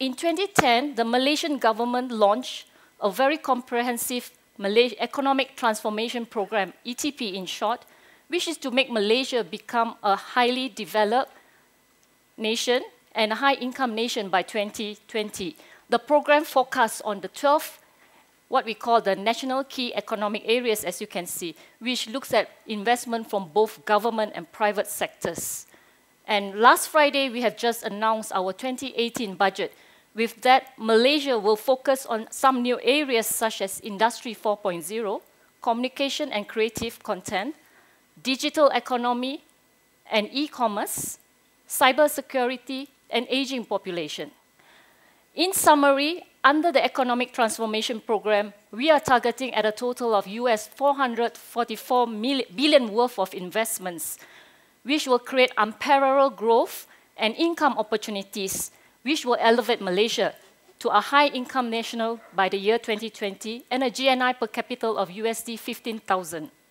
In 2010, the Malaysian government launched a very comprehensive Malaysia economic transformation program, ETP in short, which is to make Malaysia become a highly developed nation and a high-income nation by 2020. The program focuses on the 12, what we call the National Key Economic Areas, as you can see, which looks at investment from both government and private sectors. And last Friday, we have just announced our 2018 budget. With that, Malaysia will focus on some new areas such as Industry 4.0, communication and creative content, digital economy and e-commerce, cybersecurity, and aging population. In summary, under the Economic Transformation Program, we are targeting at a total of US$444 billion worth of investments, which will create unparalleled growth and income opportunities, which will elevate Malaysia to a high-income nation by the year 2020 and a GNI per capita of USD 15,000.